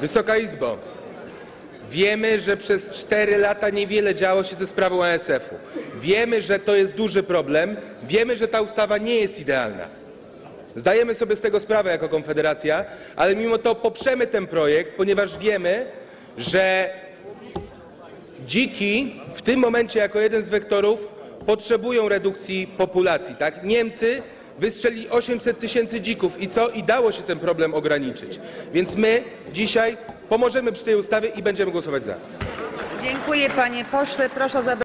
Wysoka Izbo, wiemy, że przez 4 lata niewiele działo się ze sprawą ASF-u. Wiemy, że to jest duży problem. Wiemy, że ta ustawa nie jest idealna. Zdajemy sobie z tego sprawę jako Konfederacja, ale mimo to poprzemy ten projekt, ponieważ wiemy, że dziki w tym momencie jako jeden z wektorów potrzebują redukcji populacji. Tak? Niemcy wystrzelili 800 000 dzików i co? I dało się ten problem ograniczyć. Więc my dzisiaj pomożemy przy tej ustawie i będziemy głosować za. Dziękuję, panie pośle. Proszę o zabranie